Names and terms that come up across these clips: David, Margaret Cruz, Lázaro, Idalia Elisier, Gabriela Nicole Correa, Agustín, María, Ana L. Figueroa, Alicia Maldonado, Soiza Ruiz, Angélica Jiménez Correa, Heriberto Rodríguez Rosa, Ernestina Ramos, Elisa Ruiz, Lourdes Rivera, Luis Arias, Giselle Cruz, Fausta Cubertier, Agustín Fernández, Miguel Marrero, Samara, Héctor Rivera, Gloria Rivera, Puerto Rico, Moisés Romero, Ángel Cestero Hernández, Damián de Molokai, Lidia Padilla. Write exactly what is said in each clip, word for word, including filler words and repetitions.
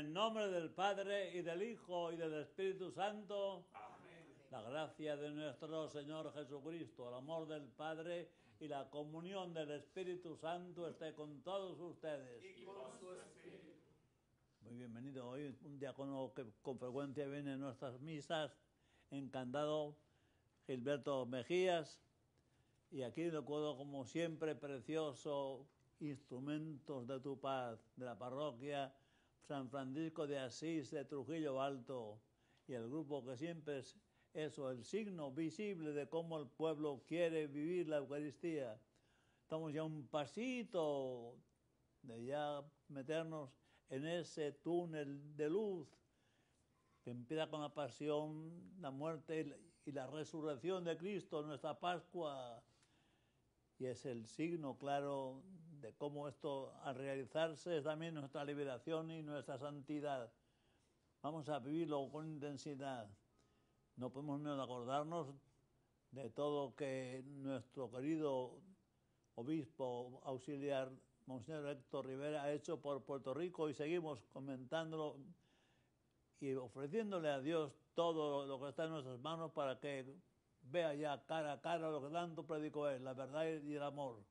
el nombre del Padre, y del Hijo, y del Espíritu Santo. Amén. La gracia de nuestro Señor Jesucristo, el amor del Padre y la comunión del Espíritu Santo esté con todos ustedes. Y con su Espíritu. Muy bienvenido. Hoy un diácono que con frecuencia viene a nuestras misas, encantado, Gilberto Mejías. Y aquí recuerdo, como siempre, precioso, instrumentos de tu paz, de la parroquia San Francisco de Asís de Trujillo Alto, y el grupo que siempre es eso, el signo visible de cómo el pueblo quiere vivir la Eucaristía. Estamos ya un pasito de ya meternos en ese túnel de luz que empieza con la pasión, la muerte y la resurrección de Cristo, nuestra Pascua. Y es el signo claro de cómo esto, al realizarse, es también nuestra liberación y nuestra santidad. Vamos a vivirlo con intensidad. No podemos menos acordarnos de todo que nuestro querido obispo auxiliar, Monseñor Héctor Rivera, ha hecho por Puerto Rico, y seguimos comentándolo y ofreciéndole a Dios todo lo que está en nuestras manos para que vea ya cara a cara lo que tanto predicó él, la verdad y el amor.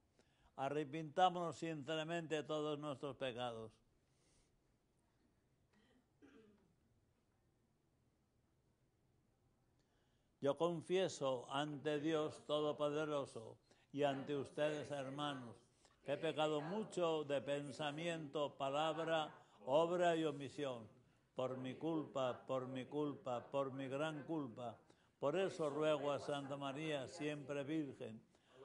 Arrepintámonos sinceramente de todos nuestros pecados. Yo confieso ante Dios Todopoderoso y ante ustedes, hermanos, que he pecado mucho de pensamiento, palabra, obra y omisión, por mi culpa, por mi culpa, por mi gran culpa. Por eso ruego a Santa María, siempre Virgen,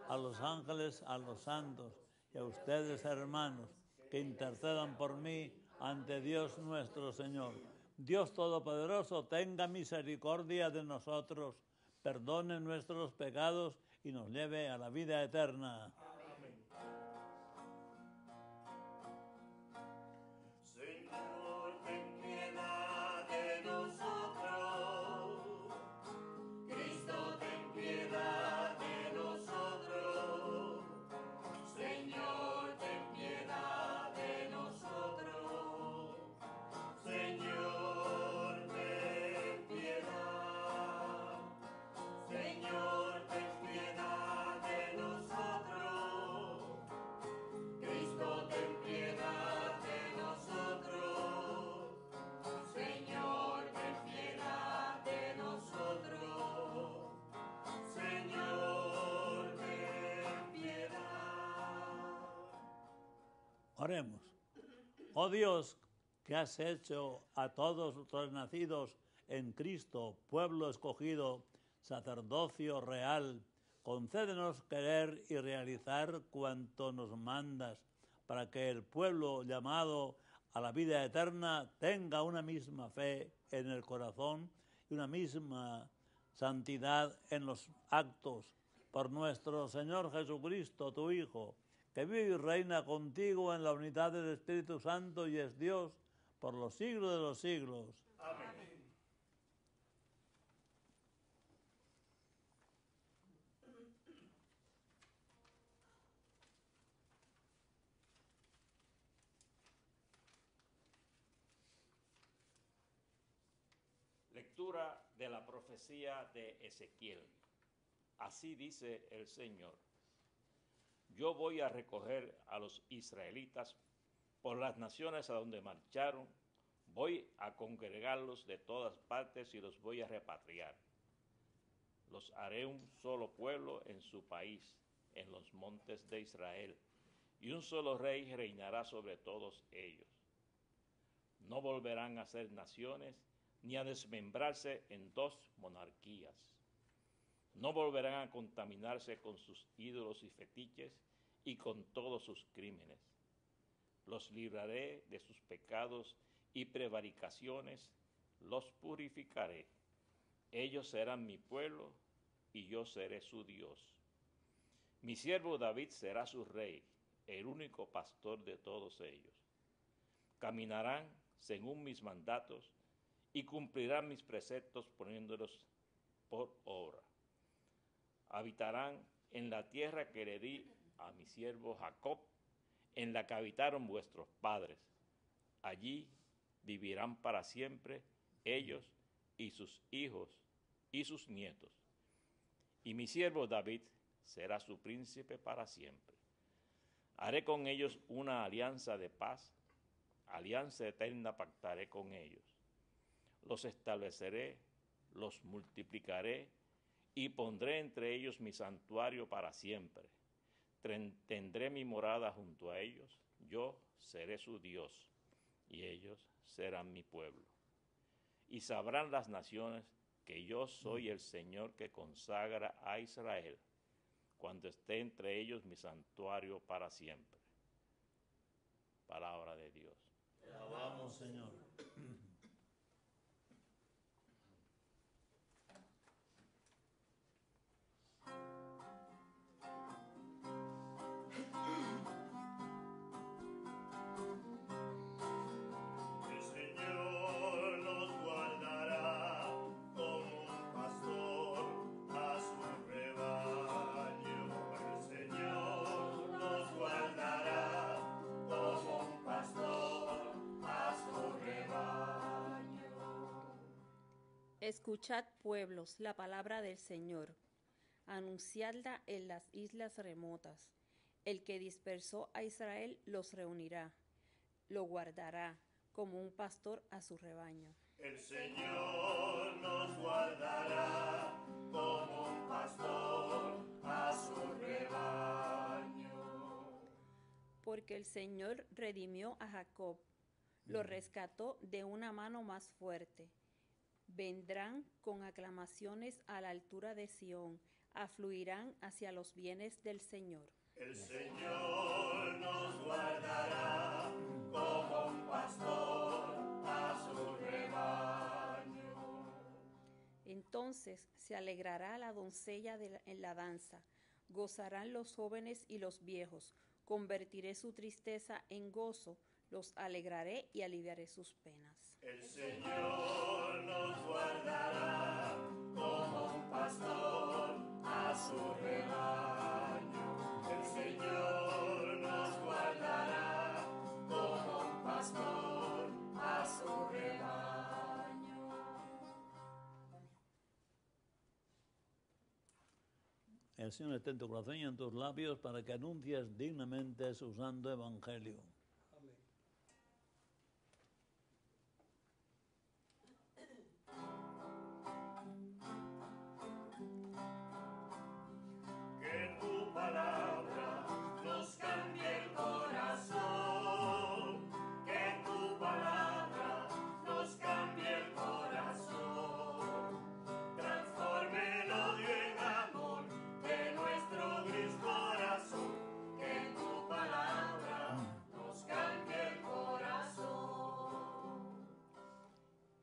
a los ángeles, a los santos y a ustedes, hermanos, que intercedan por mí ante Dios nuestro Señor. Dios Todopoderoso, tenga misericordia de nosotros, perdone nuestros pecados y nos lleve a la vida eterna. Amén. Oremos. Oh Dios, que has hecho a todos los nacidos en Cristo, pueblo escogido, sacerdocio real, concédenos querer y realizar cuanto nos mandas, para que el pueblo llamado a la vida eterna tenga una misma fe en el corazón y una misma santidad en los actos. Por nuestro Señor Jesucristo, tu Hijo, que vive y reina contigo en la unidad del Espíritu Santo y es Dios por los siglos de los siglos. Amén. Lectura de la profecía de Ezequiel. Así dice el Señor: yo voy a recoger a los israelitas por las naciones a donde marcharon, voy a congregarlos de todas partes y los voy a repatriar. Los haré un solo pueblo en su país, en los montes de Israel, y un solo rey reinará sobre todos ellos. No volverán a ser naciones ni a desmembrarse en dos monarquías. No volverán a contaminarse con sus ídolos y fetiches y con todos sus crímenes. Los libraré de sus pecados y prevaricaciones, los purificaré. Ellos serán mi pueblo y yo seré su Dios. Mi siervo David será su rey, el único pastor de todos ellos. Caminarán según mis mandatos y cumplirán mis preceptos poniéndolos por obra. Habitarán en la tierra que le di a mi siervo Jacob, en la que habitaron vuestros padres. Allí vivirán para siempre ellos y sus hijos y sus nietos. Y mi siervo David será su príncipe para siempre. Haré con ellos una alianza de paz, alianza eterna pactaré con ellos. Los estableceré, los multiplicaré y pondré entre ellos mi santuario para siempre. Tendré mi morada junto a ellos, yo seré su Dios y ellos serán mi pueblo. Y sabrán las naciones que yo soy el Señor que consagra a Israel, cuando esté entre ellos mi santuario para siempre. Palabra de Dios. Te alabamos, Señor. Escuchad, pueblos, la palabra del Señor, anunciadla en las islas remotas. El que dispersó a Israel los reunirá, lo guardará como un pastor a su rebaño. El Señor nos guardará como un pastor a su rebaño. Porque el Señor redimió a Jacob, lo rescató de una mano más fuerte. Vendrán con aclamaciones a la altura de Sión, afluirán hacia los bienes del Señor. El Señor nos guardará como un pastor a su rebaño. Entonces se alegrará la doncella de la, en la danza, gozarán los jóvenes y los viejos, convertiré su tristeza en gozo, los alegraré y aliviaré sus penas. El Señor nos guardará como un pastor a su rebaño. El Señor nos guardará como un pastor a su rebaño. El Señor esté en tu corazón y en tus labios para que anuncies dignamente su santo evangelio.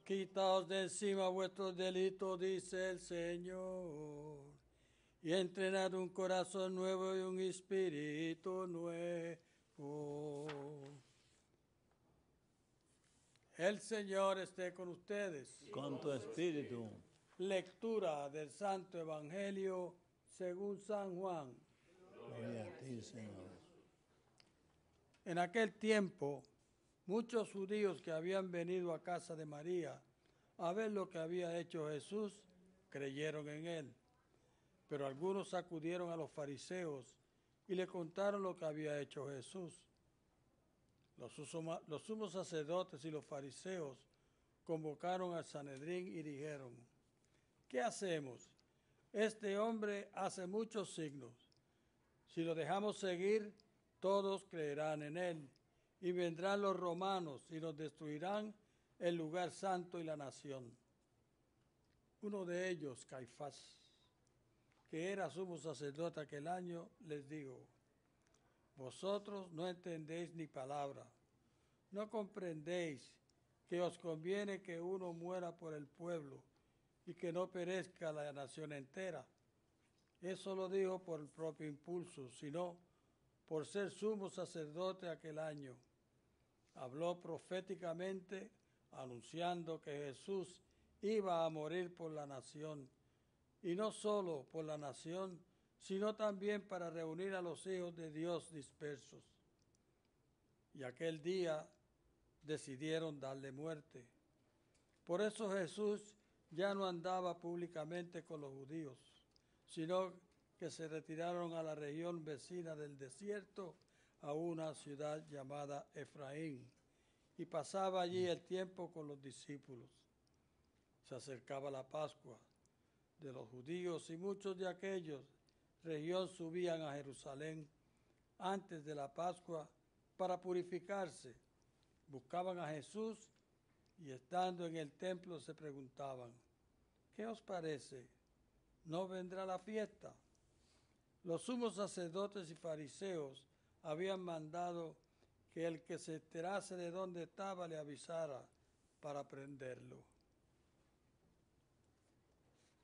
Quitaos de encima vuestros delitos, dice el Señor, y entrenad un corazón nuevo y un espíritu nuevo. El Señor esté con ustedes. Con tu espíritu. Lectura del Santo Evangelio según San Juan. Gloria a ti, Señor. En aquel tiempo, muchos judíos que habían venido a casa de María a ver lo que había hecho Jesús, creyeron en él. Pero algunos acudieron a los fariseos y le contaron lo que había hecho Jesús. Los, los sumos sacerdotes y los fariseos convocaron al Sanedrín y dijeron, ¿qué hacemos? Este hombre hace muchos signos. Si lo dejamos seguir, todos creerán en él. Y vendrán los romanos y los destruirán el lugar santo y la nación. Uno de ellos, Caifás, que era sumo sacerdote aquel año, les dijo, vosotros no entendéis ni palabra, no comprendéis que os conviene que uno muera por el pueblo y que no perezca la nación entera. Eso lo dijo por el propio impulso, sino por ser sumo sacerdote aquel año. Habló proféticamente anunciando que Jesús iba a morir por la nación, y no solo por la nación, sino también para reunir a los hijos de Dios dispersos. Y aquel día decidieron darle muerte. Por eso Jesús ya no andaba públicamente con los judíos, sino que se retiraron a la región vecina del desierto, a una ciudad llamada Efraín, y pasaba allí el tiempo con los discípulos. Se acercaba la Pascua de los judíos y muchos de aquellos región subían a Jerusalén antes de la Pascua para purificarse. Buscaban a Jesús y estando en el templo se preguntaban, ¿qué os parece? ¿No vendrá la fiesta? Los sumos sacerdotes y fariseos habían mandado que el que se enterase de dónde estaba le avisara para prenderlo.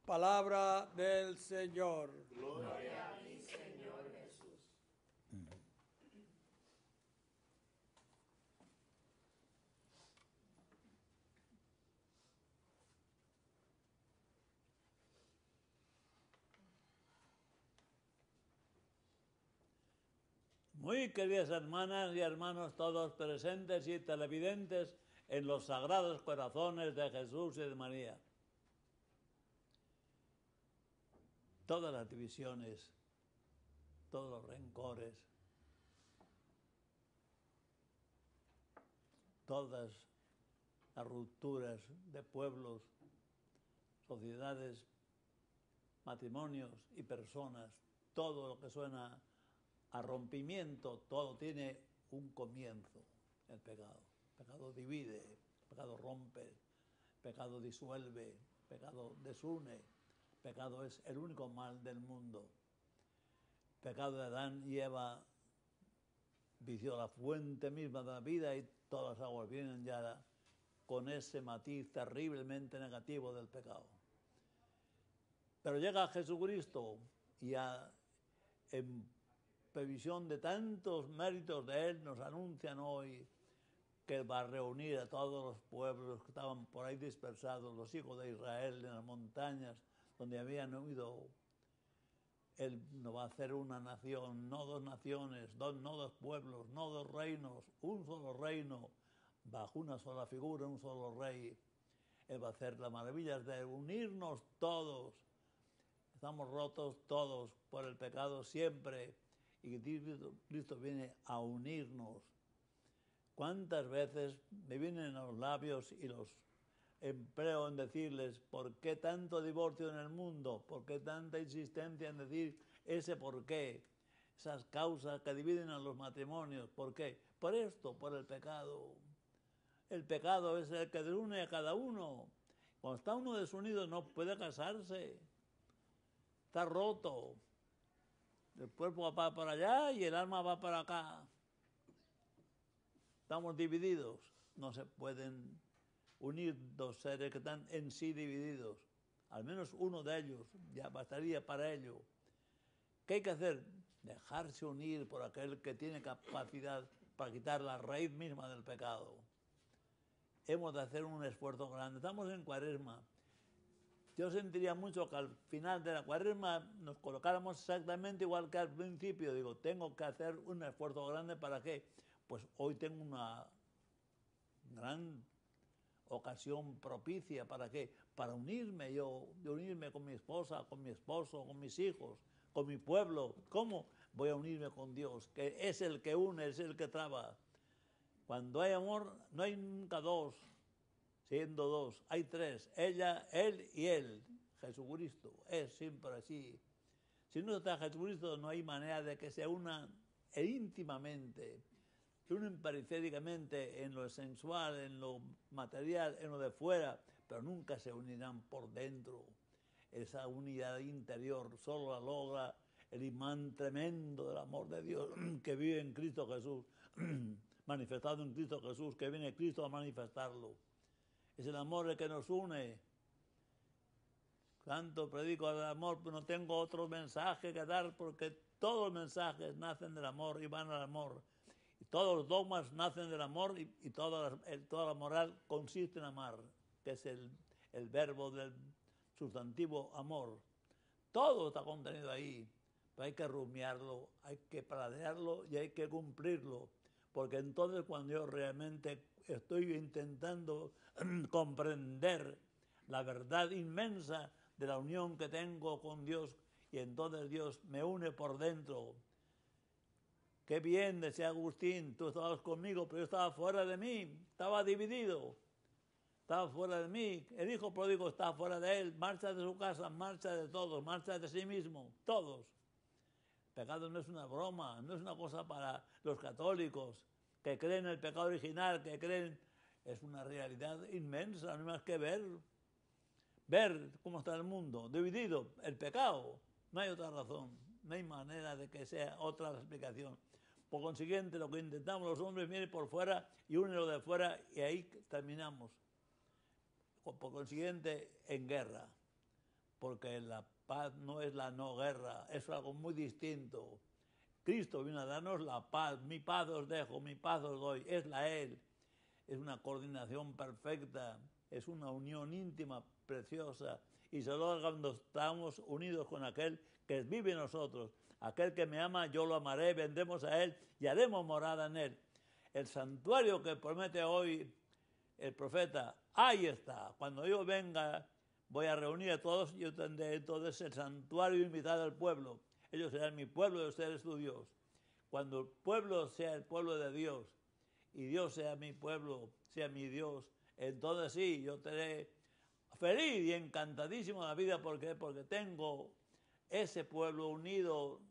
Palabra del Señor. Gloria a ti, Señor Jesús. Muy queridas hermanas y hermanos todos presentes y televidentes en los sagrados corazones de Jesús y de María. Todas las divisiones, todos los rencores, todas las rupturas de pueblos, sociedades, matrimonios y personas, todo lo que suena a rompimiento, todo tiene un comienzo, el pecado. El pecado divide, el pecado rompe, el pecado disuelve, el pecado desune. Pecado es el único mal del mundo. Pecado de Adán y Eva vició la fuente misma de la vida y todas las aguas vienen ya con ese matiz terriblemente negativo del pecado. Pero llega Jesucristo y a, en previsión de tantos méritos de Él nos anuncian hoy que va a reunir a todos los pueblos que estaban por ahí dispersados, los hijos de Israel en las montañas, donde habían huido. Él no va a hacer una nación, no dos naciones, dos, no dos pueblos, no dos reinos, un solo reino, bajo una sola figura, un solo rey. Él va a hacer las maravillas de unirnos todos. Estamos rotos todos por el pecado siempre y Cristo, Cristo viene a unirnos. ¿Cuántas veces me vienen a los labios y los empleo en decirles por qué tanto divorcio en el mundo, por qué tanta insistencia en decir ese por qué, esas causas que dividen a los matrimonios, por qué? Por esto, por el pecado. El pecado es el que desune a cada uno. Cuando está uno desunido no puede casarse, está roto. El cuerpo va para allá y el alma va para acá. Estamos divididos, no se pueden unir dos seres que están en sí divididos, al menos uno de ellos, ya bastaría para ello. ¿Qué hay que hacer? Dejarse unir por aquel que tiene capacidad para quitar la raíz misma del pecado. Hemos de hacer un esfuerzo grande. Estamos en cuaresma. Yo sentiría mucho que al final de la cuaresma nos colocáramos exactamente igual que al principio. Digo, tengo que hacer un esfuerzo grande, ¿para qué? Pues hoy tengo una gran ocasión propicia, ¿para qué? Para unirme yo, de unirme con mi esposa, con mi esposo, con mis hijos, con mi pueblo. ¿Cómo? Voy a unirme con Dios, que es el que une, es el que traba. Cuando hay amor, no hay nunca dos, siendo dos, hay tres, ella, él y él. Jesucristo es siempre así. Si no está Jesucristo, no hay manera de que se unan íntimamente. Se unen periféricamente en lo sensual, en lo material, en lo de fuera, pero nunca se unirán por dentro. Esa unidad interior solo la logra el imán tremendo del amor de Dios que vive en Cristo Jesús, manifestado en Cristo Jesús, que viene Cristo a manifestarlo. Es el amor el que nos une. Tanto predico del amor, pero no tengo otro mensaje que dar, porque todos los mensajes nacen del amor y van al amor. Y todos los dogmas nacen del amor y, y toda, la, el, toda la moral consiste en amar, que es el, el verbo del sustantivo amor. Todo está contenido ahí, pero hay que rumiarlo, hay que paladearlo y hay que cumplirlo. porque entonces cuando yo realmente estoy intentando comprender la verdad inmensa de la unión que tengo con Dios, y entonces Dios me une por dentro. Qué bien, decía Agustín, tú estabas conmigo, pero yo estaba fuera de mí, estaba dividido, estaba fuera de mí. El hijo pródigo está fuera de él, marcha de su casa, marcha de todos, marcha de sí mismo, todos. El pecado no es una broma, no es una cosa para los católicos que creen en el pecado original, que creen, es una realidad inmensa, no hay más que ver, ver cómo está el mundo, dividido, el pecado, no hay otra razón, no hay manera de que sea otra la explicación. Por consiguiente, lo que intentamos los hombres viene por fuera y une lo de fuera y ahí terminamos. Por consiguiente, en guerra, porque la paz no es la no guerra, es algo muy distinto. Cristo vino a darnos la paz, mi paz os dejo, mi paz os doy, es la Él. Es una coordinación perfecta, es una unión íntima, preciosa, y se logra cuando estamos unidos con aquel que vive en nosotros. Aquel que me ama, yo lo amaré, vendremos a Él y haremos morada en Él. El santuario que promete hoy el profeta, ahí está. Cuando yo venga, voy a reunir a todos y yo tendré entonces el santuario invitado al pueblo. Ellos serán mi pueblo y ustedes su Dios. Cuando el pueblo sea el pueblo de Dios y Dios sea mi pueblo, sea mi Dios, entonces sí, yo estaré feliz y encantadísimo de la vida. ¿Por qué? Porque tengo ese pueblo unido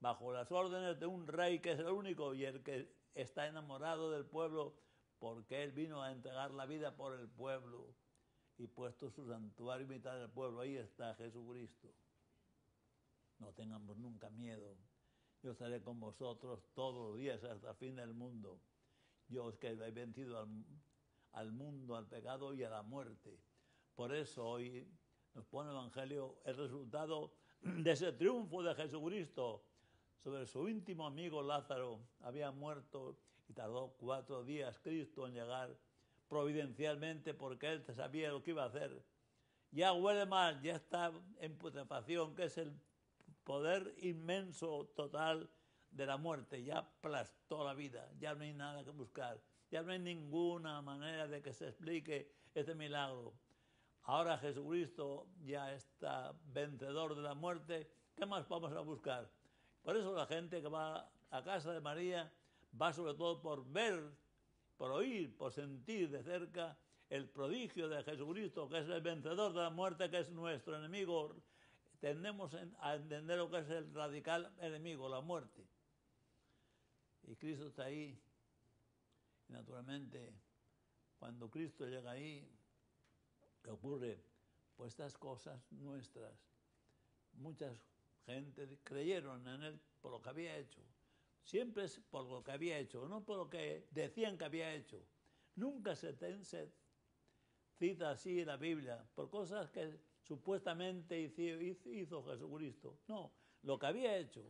bajo las órdenes de un rey que es el único y el que está enamorado del pueblo, porque él vino a entregar la vida por el pueblo y puesto su santuario en mitad del pueblo. Ahí está Jesucristo. No tengamos nunca miedo. Yo estaré con vosotros todos los días hasta el fin del mundo. Yo es que he vencido al, al mundo, al pecado y a la muerte. Por eso hoy nos pone el Evangelio el resultado de ese triunfo de Jesucristo sobre su íntimo amigo Lázaro. Había muerto y tardó cuatro días Cristo en llegar providencialmente porque él sabía lo que iba a hacer. Ya huele mal, ya está en putrefacción, que es el poder inmenso total de la muerte. Ya aplastó la vida, ya no hay nada que buscar, ya no hay ninguna manera de que se explique este milagro. Ahora Jesucristo ya está vencedor de la muerte. ¿Qué más vamos a buscar? Por eso la gente que va a casa de María va sobre todo por ver, por oír, por sentir de cerca el prodigio de Jesucristo, que es el vencedor de la muerte, que es nuestro enemigo. Tendemos a entender lo que es el radical enemigo, la muerte. Y Cristo está ahí. Y naturalmente, cuando Cristo llega ahí, ¿qué ocurre? Pues estas cosas nuestras. Muchas gente creyeron en él por lo que había hecho. Siempre es por lo que había hecho, no por lo que decían que había hecho. Nunca se, ten, se cita así en la Biblia, por cosas que supuestamente hizo, hizo Jesucristo. No, lo que había hecho.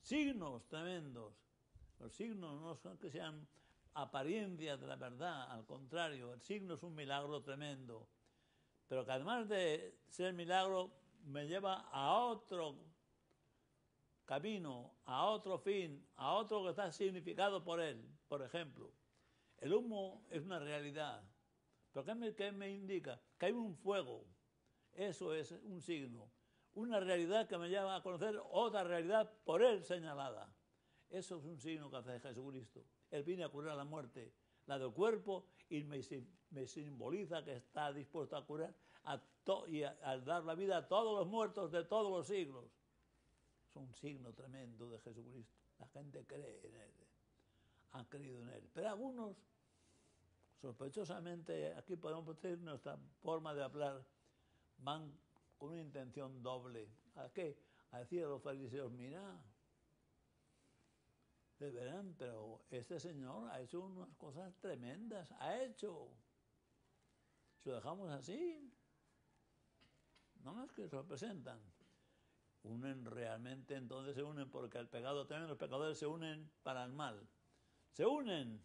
Signos tremendos. Los signos no son que sean apariencias de la verdad, al contrario, el signo es un milagro tremendo, pero que además de ser milagro, me lleva a otro camino, a otro fin, a otro que está significado por él. Por ejemplo, el humo es una realidad, pero ¿qué me, qué me indica? Que hay un fuego, eso es un signo, una realidad que me lleva a conocer otra realidad por él señalada. Eso es un signo que hace Jesucristo. Él viene a curar la muerte, la del cuerpo, y me, me simboliza que está dispuesto a curar a to, y a, a dar la vida a todos los muertos de todos los siglos. Es un signo tremendo de Jesucristo. La gente cree en él, han creído en él. Pero algunos, sospechosamente, aquí podemos decir nuestra forma de hablar, van con una intención doble. ¿A qué? A decir a los fariseos, mirá, de verán, pero este señor ha hecho unas cosas tremendas, ha hecho. Si lo dejamos así, no más que se lo presentan. Unen realmente, entonces se unen, porque el pecado también, los pecadores se unen para el mal. Se unen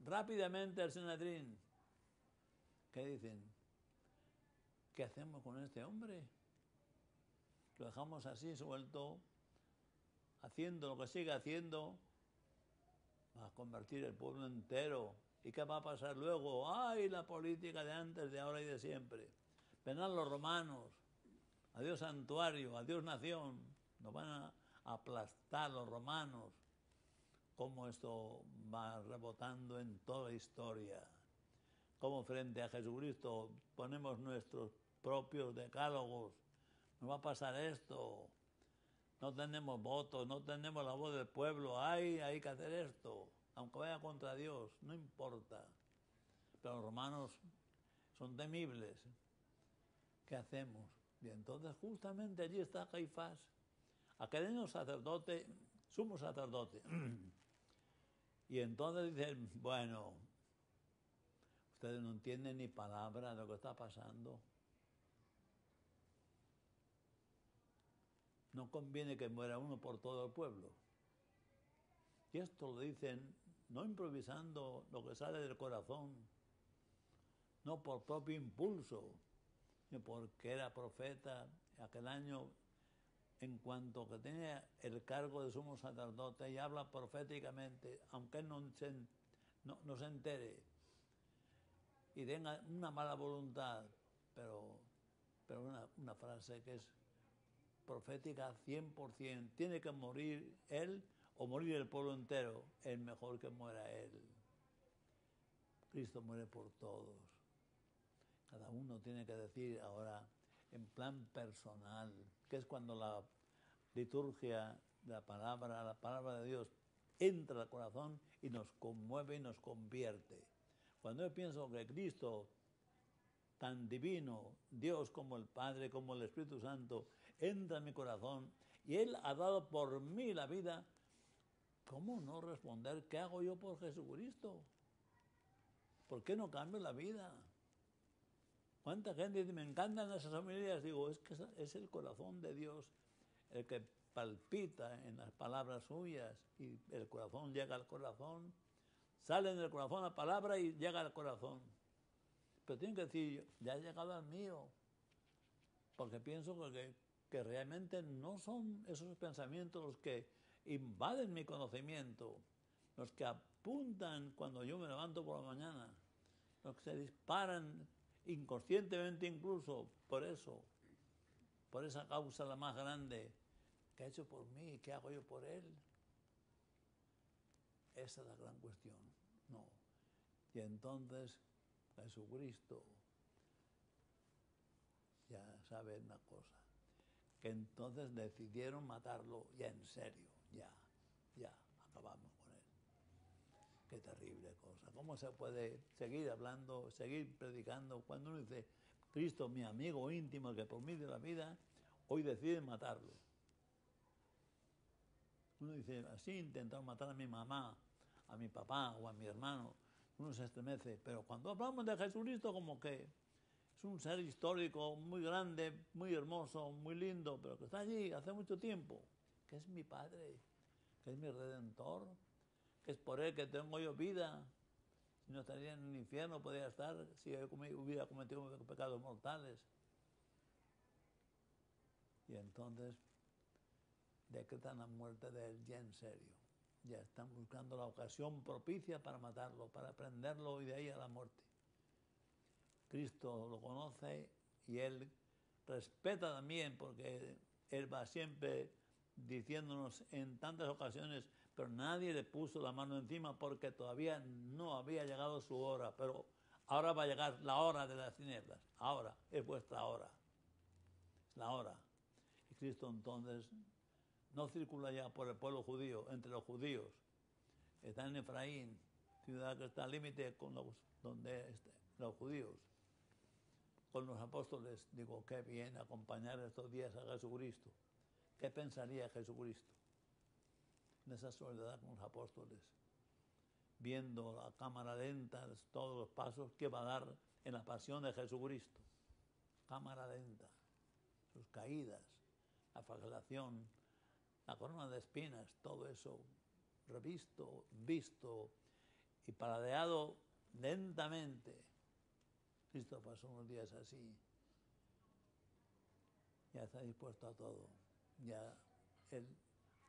rápidamente al Sanedrín. ¿Qué dicen? ¿Qué hacemos con este hombre? Lo dejamos así, suelto, haciendo lo que sigue haciendo. va a convertir el pueblo entero. ¿Y qué va a pasar luego? ¡Ay, la política de antes, de ahora y de siempre! Vendrán los romanos, adiós santuario, adiós nación, nos van a aplastar los romanos. Cómo esto va rebotando en toda la historia. Cómo frente a Jesucristo ponemos nuestros propios decálogos. Nos va a pasar esto. No tenemos votos, no tenemos la voz del pueblo. ¡Ay, hay que hacer esto! Aunque vaya contra Dios, no importa. Pero los romanos son temibles. ¿Qué hacemos? Y entonces justamente allí está Caifás, aquel sacerdote, sumo sacerdote. Y entonces dicen, bueno, ustedes no entienden ni palabra de lo que está pasando. No conviene que muera uno por todo el pueblo. Y esto lo dicen, no improvisando lo que sale del corazón, no por propio impulso, sino porque era profeta aquel año. En cuanto que tenía el cargo de sumo sacerdote y habla proféticamente, aunque él no se, no, no se entere y tenga una mala voluntad, pero, pero una, una frase que es profética cien por ciento, tiene que morir él o morir el pueblo entero, es mejor que muera él. Cristo muere por todos. Cada uno tiene que decir ahora, en plan personal, que es cuando la liturgia, la palabra, la palabra de Dios entra al corazón y nos conmueve y nos convierte. Cuando yo pienso que Cristo, tan divino, Dios como el Padre, como el Espíritu Santo, entra en mi corazón y Él ha dado por mí la vida, ¿cómo no responder qué hago yo por Jesucristo? ¿Por qué no cambio la vida? ¿Cuánta gente dice, me encantan esas homilías? Digo, es que es el corazón de Dios el que palpita en las palabras suyas y el corazón llega al corazón, sale del corazón la palabra y llega al corazón. Pero tienen que decir, ya ha llegado al mío, porque pienso que, que realmente no son esos pensamientos los que invaden mi conocimiento, los que apuntan cuando yo me levanto por la mañana, los que se disparan inconscientemente incluso, por eso, por esa causa la más grande, ¿qué ha hecho por mí? ¿Qué hago yo por él? Esa es la gran cuestión, no. Y entonces, Jesucristo, ya sabe una cosa, que entonces decidieron matarlo ya en serio, ya, ya, acabamos con él. Qué terrible cosa. ¿Cómo se puede seguir hablando, seguir predicando? Cuando uno dice, Cristo, mi amigo íntimo, el que por mí dio la vida, hoy deciden matarlo. Uno dice, así intentaron matar a mi mamá, a mi papá o a mi hermano. Uno se estremece. Pero cuando hablamos de Jesucristo, como que es un ser histórico, muy grande, muy hermoso, muy lindo, pero que está allí hace mucho tiempo, que es mi Padre, que es mi Redentor, es por él que tengo yo vida. Si no estaría en el infierno, podría estar si yo hubiera cometido pecados mortales. Y entonces decretan la muerte de él ya en serio. Ya están buscando la ocasión propicia para matarlo, para prenderlo y de ahí a la muerte. Cristo lo conoce y él respeta también, porque él va siempre diciéndonos en tantas ocasiones, pero nadie le puso la mano encima porque todavía no había llegado su hora, pero ahora va a llegar la hora de las tinieblas, ahora, es vuestra hora, es la hora. Y Cristo entonces no circula ya por el pueblo judío, entre los judíos, está en Efraín, ciudad que está al límite con los, donde este, los judíos, con los apóstoles. Digo, qué bien acompañar estos días a Jesucristo. ¿Qué pensaría Jesucristo? En esa soledad con los apóstoles, viendo a cámara lenta todos los pasos que va a dar en la pasión de Jesucristo. Cámara lenta, sus caídas, la flagelación, la corona de espinas, todo eso revisto, visto y paladeado lentamente. Cristo pasó unos días así. Ya está dispuesto a todo. Ya él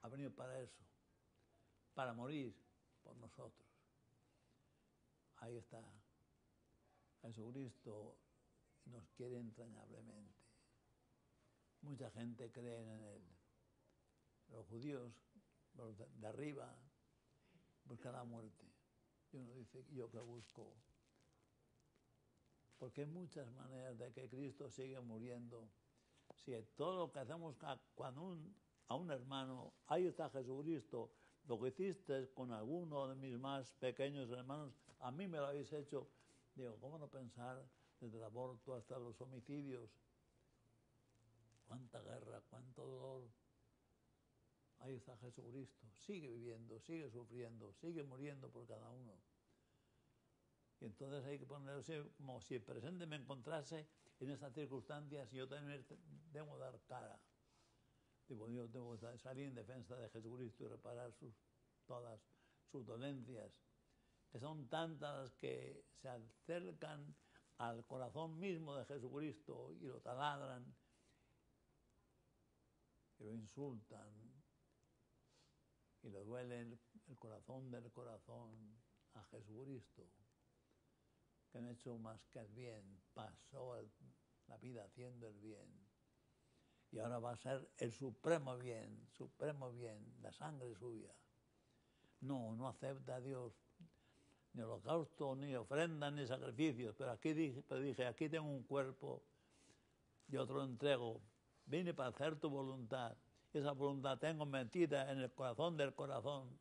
ha venido para eso, para morir por nosotros. Ahí está Jesucristo, nos quiere entrañablemente. Mucha gente cree en él. Los judíos, los de arriba, buscan la muerte. Y uno dice, ¿yo qué busco? Porque hay muchas maneras de que Cristo sigue muriendo. Si todo lo que hacemos cuando un, a un hermano, ahí está Jesucristo, lo que hiciste con alguno de mis más pequeños hermanos, a mí me lo habéis hecho. Digo, ¿cómo no pensar desde el aborto hasta los homicidios? Cuánta guerra, cuánto dolor. Ahí está Jesucristo, sigue viviendo, sigue sufriendo, sigue muriendo por cada uno. Y entonces hay que ponerse como si el presente me encontrase en estas circunstancias y yo también debo dar cara. Digo, yo tengo que salir en defensa de Jesucristo y reparar sus, todas sus dolencias, que son tantas que se acercan al corazón mismo de Jesucristo y lo taladran y lo insultan y le duele el, el corazón del corazón a Jesucristo, que no ha hecho más que el bien, pasó la vida haciendo el bien y ahora va a ser el supremo bien, supremo bien, la sangre suya. No, no acepta a Dios ni holocausto, ni ofrendas, ni sacrificios, pero aquí dije, pero dije, aquí tengo un cuerpo y otro entrego. Vine para hacer tu voluntad. Esa voluntad tengo metida en el corazón del corazón.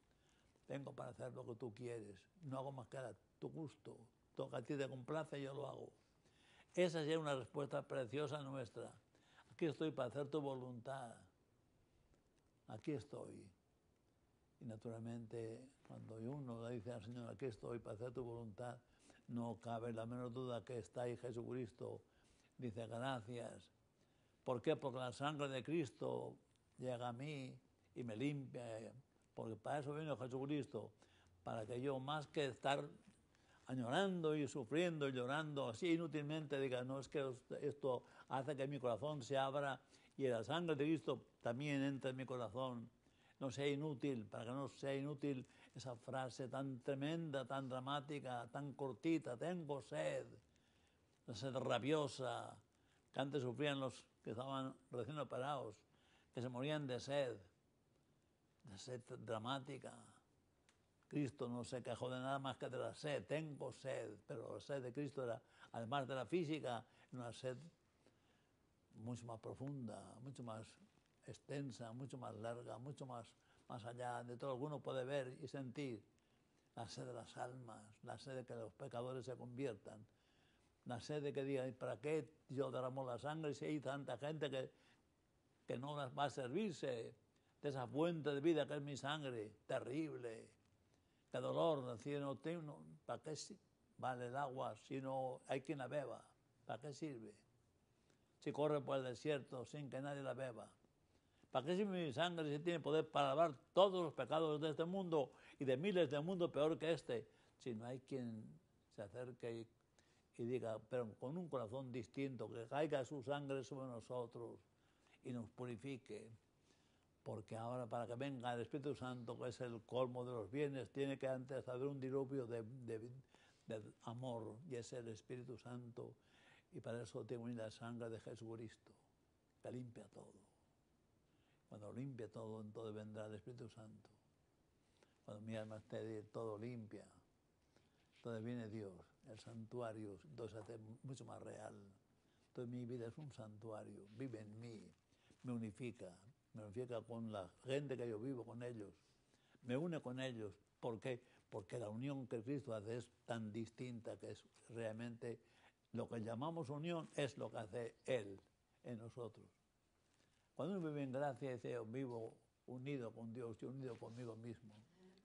Tengo para hacer lo que tú quieres. No hago más que a tu gusto. Lo que a ti te complace, yo lo hago. Esa sería una respuesta preciosa nuestra. Aquí estoy para hacer tu voluntad. Aquí estoy. Y naturalmente, cuando uno le dice al Señor, aquí estoy para hacer tu voluntad, no cabe la menor duda que está ahí Jesucristo. Dice, gracias. ¿Por qué? Porque la sangre de Cristo llega a mí y me limpia. Porque para eso vino Jesucristo, para que yo, más que estar añorando y sufriendo y llorando así inútilmente, diga, no, es que esto hace que mi corazón se abra y la sangre de Cristo también entra en mi corazón. No sea inútil, para que no sea inútil esa frase tan tremenda, tan dramática, tan cortita, tengo sed, la sed rabiosa, que antes sufrían los que estaban recién operados, que se morían de sed, de sed dramática. Cristo no se quejó de nada más que de la sed, tengo sed, pero la sed de Cristo era, además de la física, una sed mucho más profunda, mucho más extensa, mucho más larga, mucho más, más allá de todo lo que uno puede ver y sentir. La sed de las almas, la sed de que los pecadores se conviertan, la sed de que digan, ¿para qué yo derramo la sangre si hay tanta gente que, que no las va a servirse de esa fuente de vida que es mi sangre? Terrible, qué dolor, si no, ¿para qué vale el agua si no hay quien la beba? ¿Para qué sirve? Si corre por el desierto sin que nadie la beba. ¿Para qué sirve mi sangre si tiene poder para lavar todos los pecados de este mundo y de miles de mundos peor que este? Si no hay quien se acerque y, y diga, pero con un corazón distinto, que caiga su sangre sobre nosotros y nos purifique. Porque ahora, para que venga el Espíritu Santo, que es el colmo de los bienes, tiene que antes haber un diluvio de, de, de amor, y es el Espíritu Santo. Y para eso tiene que venir la sangre de Jesucristo, que limpia todo. Cuando limpia todo, entonces vendrá el Espíritu Santo. Cuando mi alma esté todo limpia, entonces viene Dios, el santuario, entonces hace mucho más real. Entonces mi vida es un santuario, vive en mí, me unifica, me unifica con la gente que yo vivo, con ellos, me une con ellos. ¿Por qué? Porque la unión que Cristo hace es tan distinta que es realmente lo que llamamos unión, es lo que hace Él en nosotros. Cuando uno vive en gracia, dice, yo vivo unido con Dios, yo unido conmigo mismo,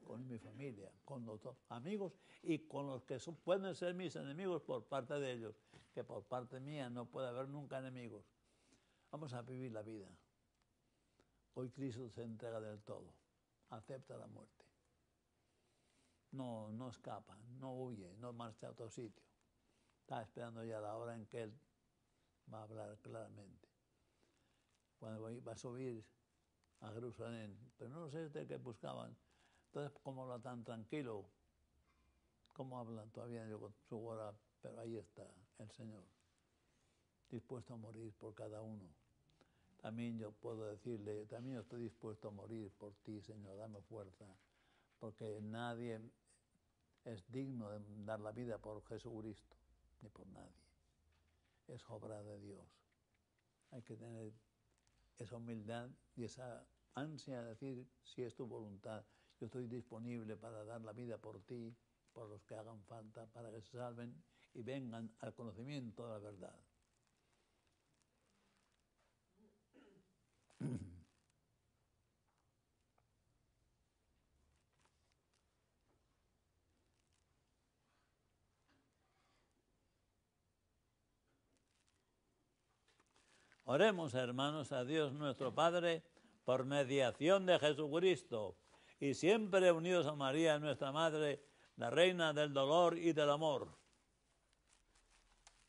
con mi familia, con los amigos y con los que son, pueden ser mis enemigos por parte de ellos, que por parte mía no puede haber nunca enemigos. Vamos a vivir la vida. Hoy Cristo se entrega del todo, acepta la muerte. No, no escapa, no huye, no marcha a otro sitio. Está esperando ya la hora en que Él va a hablar claramente. Cuando va a subir a Jerusalén, pero no es este que buscaban, Entonces, ¿cómo habla tan tranquilo? ¿Cómo habla todavía yo con su hora? Pero ahí está el Señor, dispuesto a morir por cada uno. También yo puedo decirle, también yo estoy dispuesto a morir por ti, Señor, dame fuerza, porque nadie es digno de dar la vida por Jesucristo, ni por nadie. Es obra de Dios. Hay que tener esa humildad y esa ansia de decir, si es tu voluntad, yo estoy disponible para dar la vida por ti, por los que hagan falta, para que se salven y vengan al conocimiento de la verdad. Oremos, hermanos, a Dios nuestro Padre, por mediación de Jesucristo, y siempre unidos a María, nuestra Madre, la Reina del Dolor y del Amor.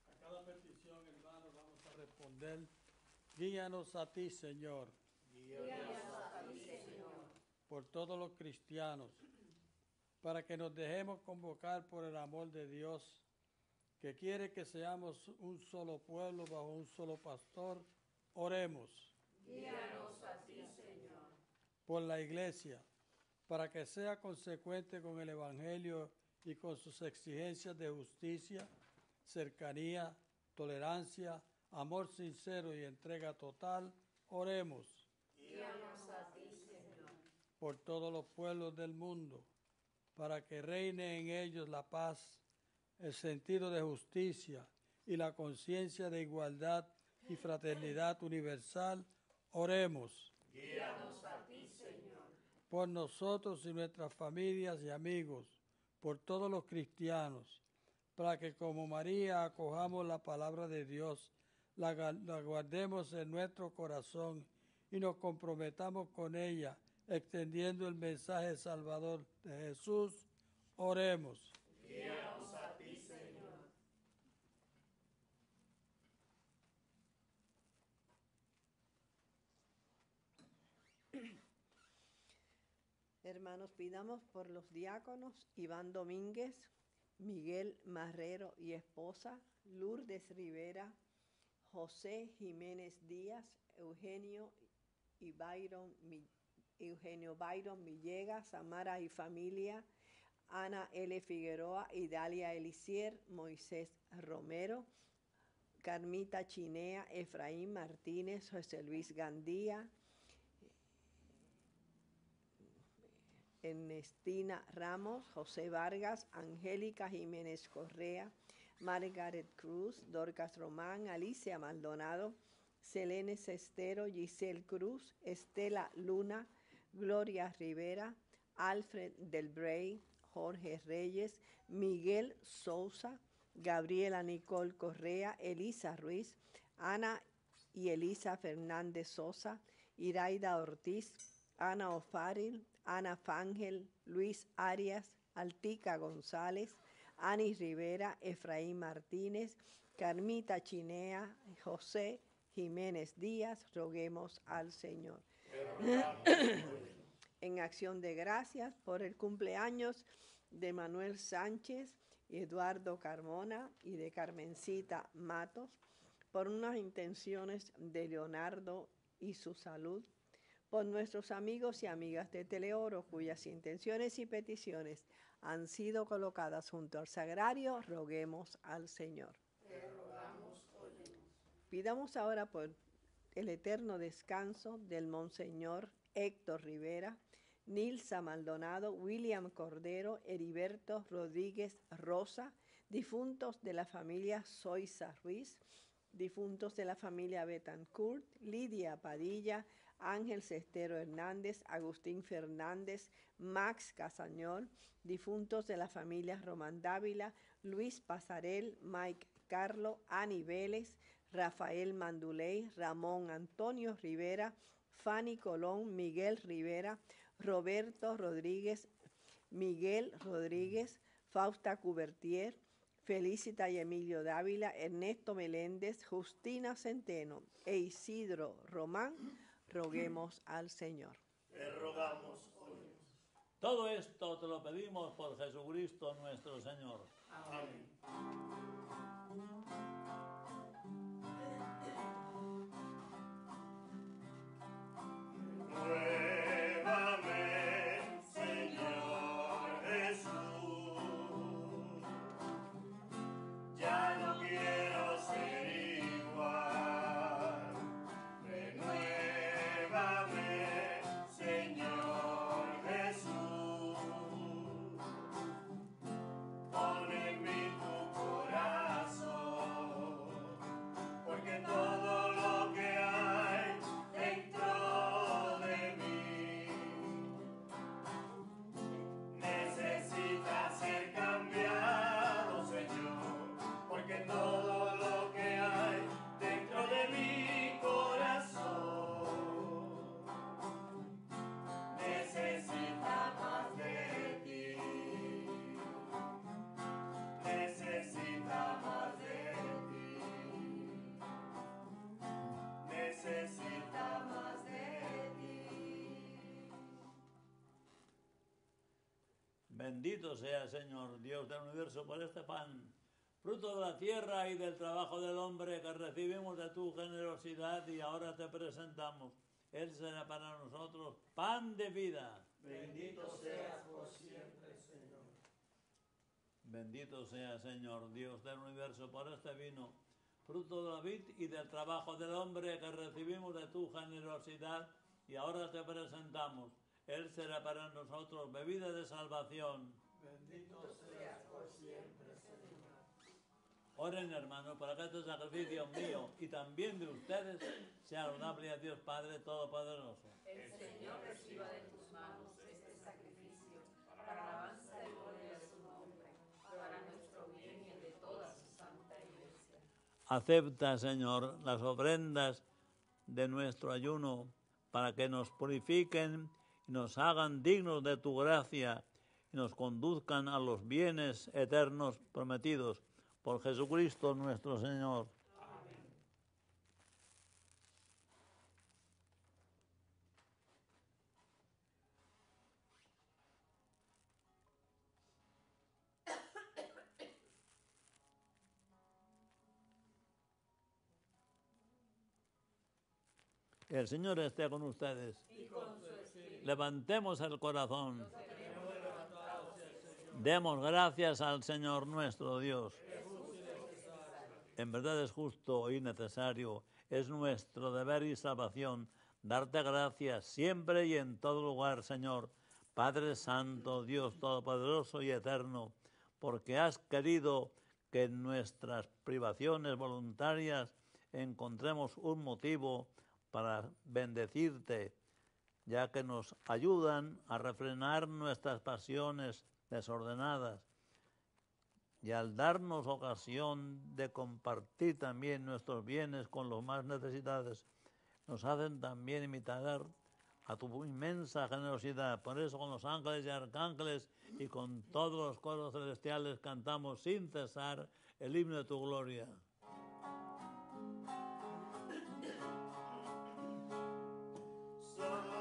A cada petición, hermanos, vamos a responder. Guíanos a ti, Señor. Guíanos a ti, Señor. Por todos los cristianos, para que nos dejemos convocar por el amor de Dios, que quiere que seamos un solo pueblo bajo un solo pastor, oremos. Guíanos a ti, Señor. Por la Iglesia, para que sea consecuente con el Evangelio y con sus exigencias de justicia, cercanía, tolerancia, amor sincero y entrega total, oremos. Guíanos a ti, Señor. Por todos los pueblos del mundo, para que reine en ellos la paz, el sentido de justicia y la conciencia de igualdad y fraternidad universal, oremos. Guíanos a ti, Señor. Por nosotros y nuestras familias y amigos, por todos los cristianos, para que como María acojamos la palabra de Dios, la, la guardemos en nuestro corazón y nos comprometamos con ella, extendiendo el mensaje salvador de Jesús, oremos. Guíanos a ti, Señor. Hermanos, pidamos por los diáconos Iván Domínguez, Miguel Marrero y esposa, Lourdes Rivera, José Jiménez Díaz, Eugenio y Byron, Eugenio Byron Villegas, Samara y familia, Ana L. Figueroa, Idalia Elisier, Moisés Romero, Carmita Chinea, Efraín Martínez, José Luis Gandía, Ernestina Ramos, José Vargas, Angélica Jiménez Correa, Margaret Cruz, Dorcas Román, Alicia Maldonado, Selene Cestero, Giselle Cruz, Estela Luna, Gloria Rivera, Alfred Del Brey, Jorge Reyes, Miguel Sousa, Gabriela Nicole Correa, Elisa Ruiz, Ana y Elisa Fernández Sosa, Iraida Ortiz, Ana O'Farrill, Ana Fángel, Luis Arias, Altica González, Ani Rivera, Efraín Martínez, Carmita Chinea, José Jiménez Díaz, roguemos al Señor. En acción de gracias por el cumpleaños de Manuel Sánchez y Eduardo Carmona y de Carmencita Matos, por unas intenciones de Leonardo y su salud, por nuestros amigos y amigas de Teleoro, cuyas intenciones y peticiones han sido colocadas junto al Sagrario, roguemos al Señor. Te rogamos, óyenos. Pidamos ahora por el eterno descanso del Monseñor Héctor Rivera, Nilsa Maldonado, William Cordero, Heriberto Rodríguez Rosa, difuntos de la familia Soiza Ruiz, difuntos de la familia Betancourt, Lidia Padilla, Ángel Cestero Hernández, Agustín Fernández, Max Casañol, difuntos de la familia Román Dávila, Luis Pasarel, Mike Carlo, Ani Vélez, Rafael Manduley, Ramón Antonio Rivera, Fanny Colón, Miguel Rivera, Roberto Rodríguez, Miguel Rodríguez, Fausta Cubertier, Felicita y Emilio Dávila, Ernesto Meléndez, Justina Centeno e Isidro Román, roguemos al Señor. Te rogamos, óyenos. Todo esto te lo pedimos por Jesucristo nuestro Señor. Amén. Pruébame, Señor Jesús, ya no quiero ser igual. Renuévame, Señor Jesús, pon en mí tu corazón, porque todo lo que hay dentro de mí necesita ser cambiado, Señor, porque todo lo que hay dentro de mi corazón necesita más de ti, necesita más de ti, necesita más de ti. Bendito sea, Señor, Dios del universo, por este pan, fruto de la tierra y del trabajo del hombre, que recibimos de tu generosidad y ahora te presentamos. Él será para nosotros pan de vida. Bendito seas por siempre, Señor. Bendito sea, Señor, Dios del universo, por este vino, fruto de la vid y del trabajo del hombre, que recibimos de tu generosidad y ahora te presentamos. Él será para nosotros bebida de salvación. Bendito seas por siempre, Señor. Oren, hermanos, para que este sacrificio mío y también de ustedes sea agradable a Dios Padre Todopoderoso. El Señor reciba de tus manos este sacrificio para la alabanza y gloria de su nombre, para nuestro bien y el de toda su santa iglesia. Acepta, Señor, las ofrendas de nuestro ayuno para que nos purifiquen y nos hagan dignos de tu gracia y nos conduzcan a los bienes eternos prometidos. Por Jesucristo nuestro Señor. Amén. Que el Señor esté con ustedes. Y con su espíritu. Levantemos el corazón. Los tenemos levantados del Señor. Demos gracias al Señor nuestro Dios. En verdad es justo y necesario, es nuestro deber y salvación, darte gracias siempre y en todo lugar, Señor, Padre Santo, Dios Todopoderoso y Eterno, porque has querido que en nuestras privaciones voluntarias encontremos un motivo para bendecirte, ya que nos ayudan a refrenar nuestras pasiones desordenadas. Y al darnos ocasión de compartir también nuestros bienes con los más necesitados, nos hacen también imitar a tu inmensa generosidad. Por eso con los ángeles y arcángeles y con todos los coros celestiales cantamos sin cesar el himno de tu gloria. Oh,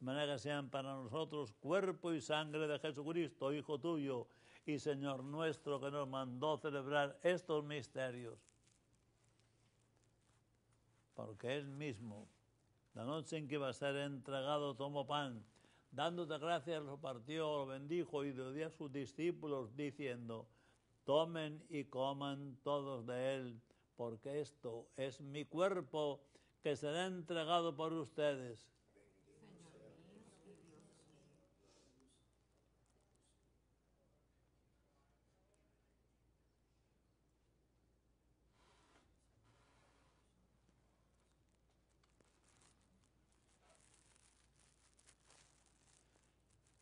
de manera que sean para nosotros cuerpo y sangre de Jesucristo, Hijo tuyo y Señor nuestro, que nos mandó celebrar estos misterios. Porque Él mismo, la noche en que iba a ser entregado, tomó pan, dándote gracias, lo partió, lo bendijo y lo dio a sus discípulos, diciendo: tomen y coman todos de él, porque esto es mi cuerpo que será entregado por ustedes.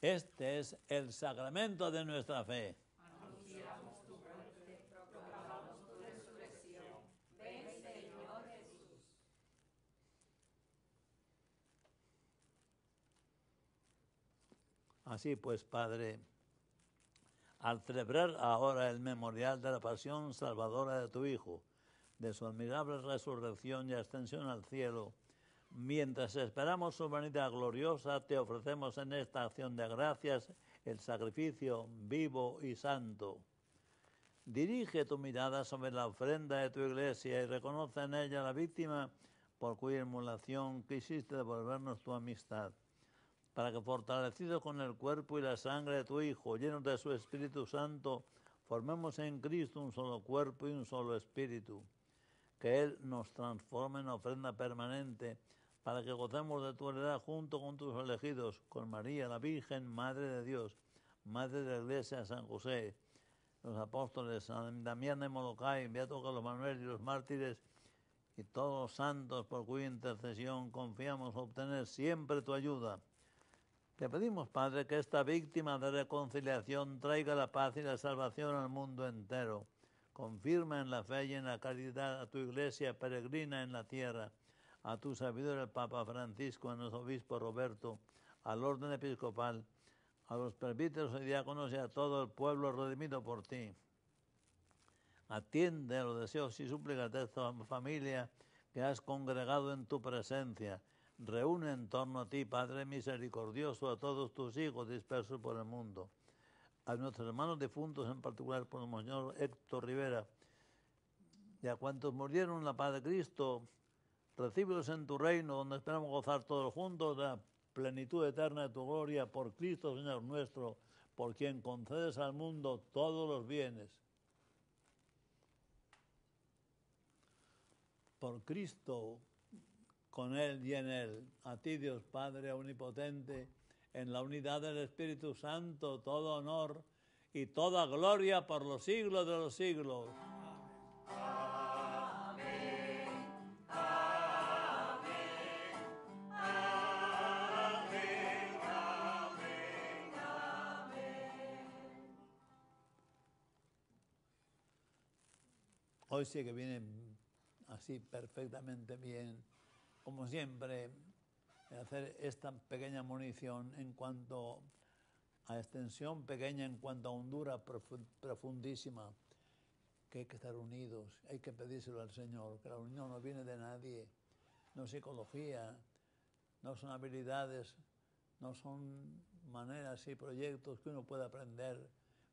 Este es el sacramento de nuestra fe. Anunciamos tu muerte, proclamamos tu resurrección. Ven, Señor Jesús. Así pues, Padre, al celebrar ahora el memorial de la pasión salvadora de tu Hijo, de su admirable resurrección y ascensión al cielo, mientras esperamos su venida gloriosa, te ofrecemos en esta acción de gracias el sacrificio vivo y santo. Dirige tu mirada sobre la ofrenda de tu iglesia y reconoce en ella la víctima por cuya inmolación quisiste devolvernos tu amistad, para que, fortalecidos con el cuerpo y la sangre de tu Hijo, llenos de su Espíritu Santo, formemos en Cristo un solo cuerpo y un solo espíritu. Que Él nos transforme en ofrenda permanente, para que gocemos de tu heredad junto con tus elegidos, con María, la Virgen, Madre de Dios, Madre de la Iglesia, San José, los apóstoles, San Damián de Molokai, Beato Carlos Manuel y los mártires, y todos los santos por cuya intercesión confiamos obtener siempre tu ayuda. Te pedimos, Padre, que esta víctima de reconciliación traiga la paz y la salvación al mundo entero. Confirma en la fe y en la caridad a tu iglesia peregrina en la tierra, a tu servidor el Papa Francisco, a nuestro obispo Roberto, al orden episcopal, a los presbíteros y diáconos y a todo el pueblo redimido por ti. Atiende los deseos y súplicas de esta familia que has congregado en tu presencia. Reúne en torno a ti, Padre misericordioso, a todos tus hijos dispersos por el mundo, a nuestros hermanos difuntos, en particular por el Monseñor Héctor Rivera, y a cuantos murieron en la paz de Cristo. Recíbelos en tu reino, donde esperamos gozar todos juntos de la plenitud eterna de tu gloria, por Cristo, Señor nuestro, por quien concedes al mundo todos los bienes. Por Cristo, con Él y en Él, a ti, Dios Padre omnipotente, en la unidad del Espíritu Santo, todo honor y toda gloria por los siglos de los siglos. Amén. Amén. Amén. Amén. Amén. Amén. Hoy sí que viene así perfectamente bien, como siempre, hacer esta pequeña munición en cuanto a extensión pequeña, en cuanto a hondura profundísima, que hay que estar unidos, hay que pedírselo al Señor, que la unión no viene de nadie, no es psicología, no son habilidades, no son maneras y proyectos que uno puede aprender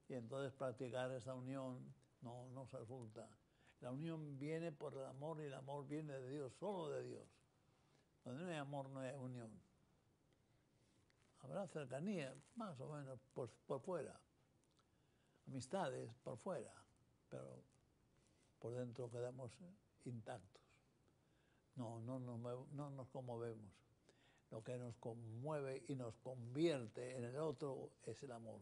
y entonces practicar esa unión no nos resulta. La unión viene por el amor y el amor viene de Dios, solo de Dios. Donde no hay amor no hay unión. Habrá cercanía, más o menos, por, por fuera. Amistades por fuera, pero por dentro quedamos intactos. No, no nos, no nos conmovemos. Lo que nos conmueve y nos convierte en el otro es el amor.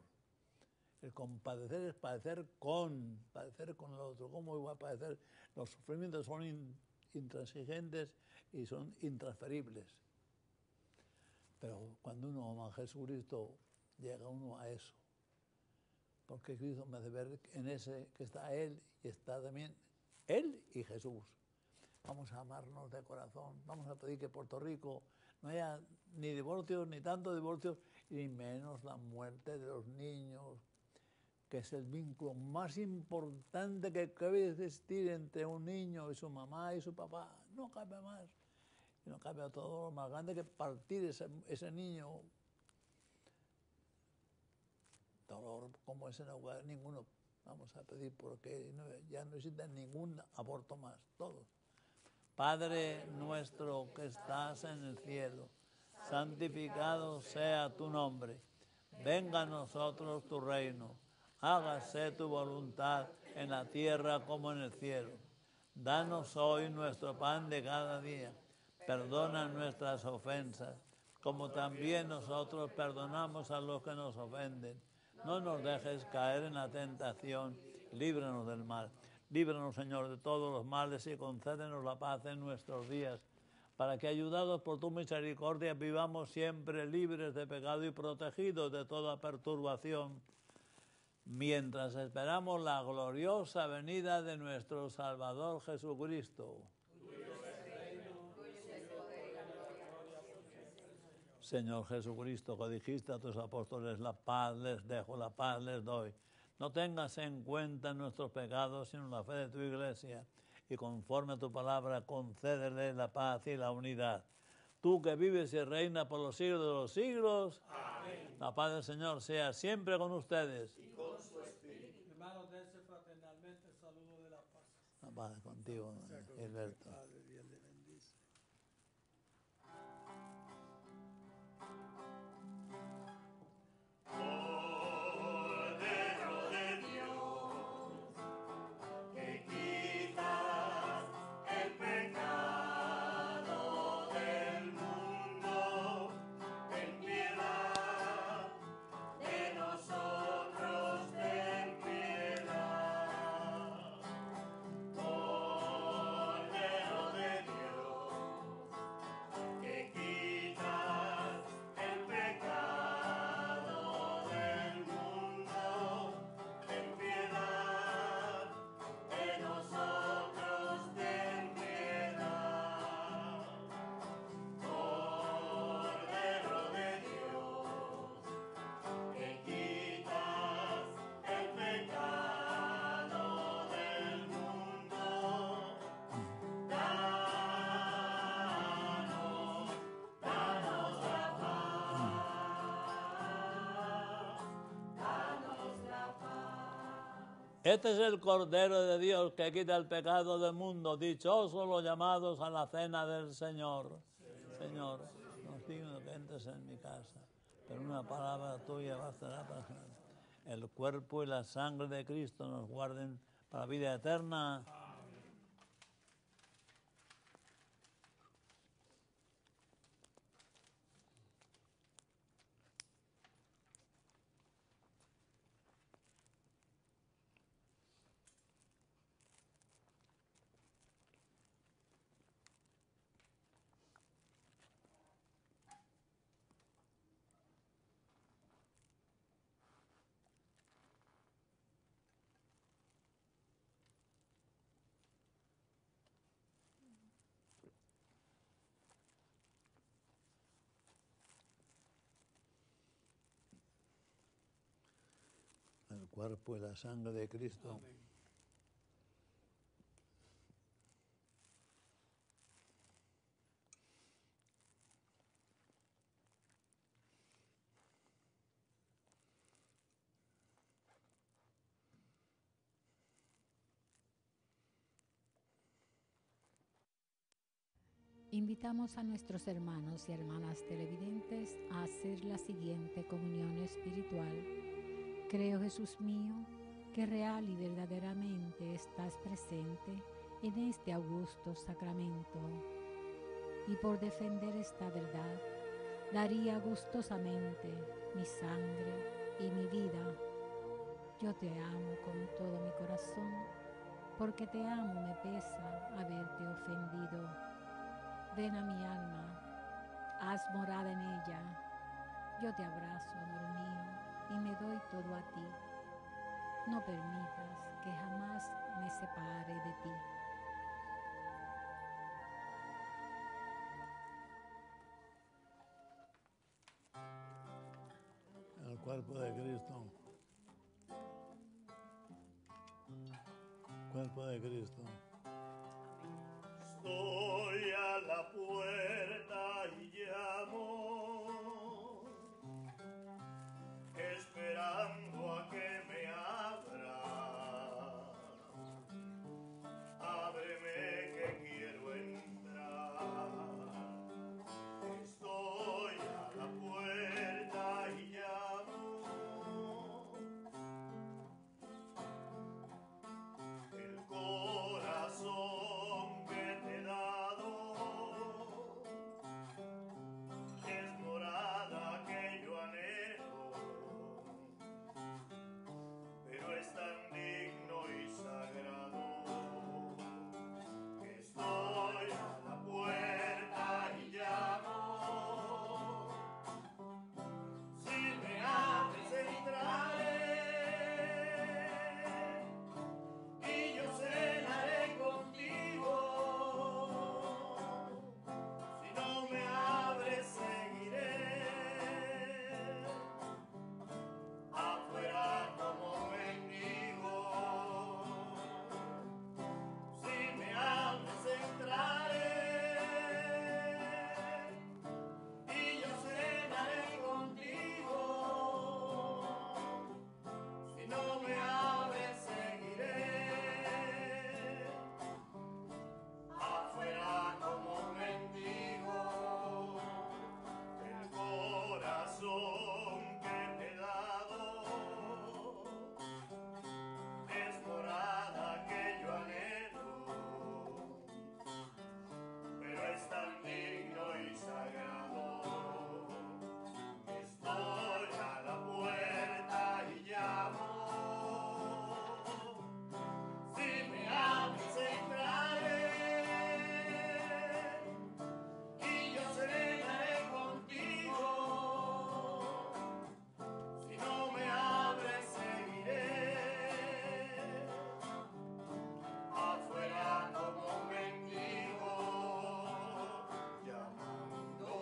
El compadecer es padecer con, padecer con el otro. ¿Cómo iba a padecer? Los sufrimientos son in, intransigentes y son intransferibles. Pero cuando uno ama a Jesucristo, llega uno a eso. Porque Cristo me hace ver en ese que está Él y está también Él y Jesús. Vamos a amarnos de corazón, vamos a pedir que Puerto Rico no haya ni divorcios, ni tantos divorcios, ni menos la muerte de los niños, que es el vínculo más importante que debe existir entre un niño y su mamá y su papá. No cabe más, no cabe a todo lo más grande que partir ese, ese niño. Dolor como ese no va a ninguno, vamos a pedir porque no, ya no existe ningún aborto más, todos. Padre nuestro que estás en el cielo, santificado sea tu nombre. Venga a nosotros tu reino. Hágase tu voluntad en la tierra como en el cielo. Danos hoy nuestro pan de cada día. Perdona nuestras ofensas, como también nosotros perdonamos a los que nos ofenden. No nos dejes caer en la tentación, líbranos del mal. Líbranos, Señor, de todos los males y concédenos la paz en nuestros días, para que, ayudados por tu misericordia, vivamos siempre libres de pecado y protegidos de toda perturbación, mientras esperamos la gloriosa venida de nuestro Salvador Jesucristo. Señor Jesucristo, que dijiste a tus apóstoles, la paz les dejo, la paz les doy. No tengas en cuenta nuestros pecados, sino la fe de tu Iglesia, y conforme a tu palabra, concédele la paz y la unidad. Tú que vives y reinas por los siglos de los siglos, amén. La paz del Señor sea siempre con ustedes. Y con su espíritu. Hermanos, dense fraternalmente el saludo de la paz. La paz contigo, Gilberto. Padre, Dios le bendice. Este es el Cordero de Dios que quita el pecado del mundo. Dichosos los llamados a la cena del Señor. Señor, no es digno que entres en mi casa, pero una palabra tuya bastará para que el cuerpo y la sangre de Cristo nos guarden para vida eterna. El cuerpo y la sangre de Cristo. Amén. invitamos a nuestros hermanos y hermanas televidentes a hacer la siguiente comunión espiritual. Creo, Jesús mío, que real y verdaderamente estás presente en este augusto sacramento, y por defender esta verdad daría gustosamente mi sangre y mi vida. Yo te amo con todo mi corazón, porque te amo me pesa haberte ofendido. Ven a mi alma, haz morada en ella. Yo te abrazo, amor mío, y me doy todo a ti. No permitas que jamás me separe de ti. En el cuerpo de Cristo. Cuerpo de Cristo. Estoy a la puerta y llamo, esperando a que me abra. Ábreme, que quiero entrar. Estoy a la puerta y llamo. El corazón que te he dado es morada que yo anhelo, pero es tan digno y sagrado que estoy a la puerta y llamo. Si me abres, entraré y yo cenaré contigo. Si no me abres, seguiré afuera como mendigo. Si me abres, entraré y yo cenaré contigo. Si no me abres, seguiré afuera como mendigo. El corazón que te he dado es morada que yo anhelo, pero es tan digno y sagrado que estoy a la puerta y llamo. Si me abres, entraré y yo cenaré contigo. Si no me abres, seguiré afuera como mendigo, llamando, llamando, llamando, llamando, llamando.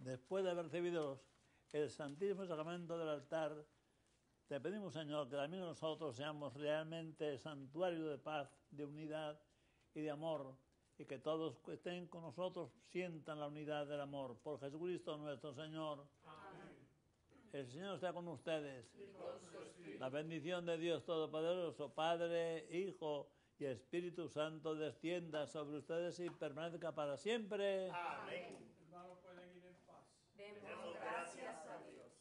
Después de haber recibido el Santísimo Sacramento del altar, te pedimos, Señor, que también nosotros seamos realmente santuario de paz, de unidad y de amor, y que todos que estén con nosotros sientan la unidad del amor. Por Jesucristo nuestro Señor. Amén. El Señor esté con ustedes. Y con su espíritu. La bendición de Dios Todopoderoso, Padre, Hijo y Espíritu Santo, descienda sobre ustedes y permanezca para siempre. Amén. No lo pueden ir en paz. Demos gracias a Dios.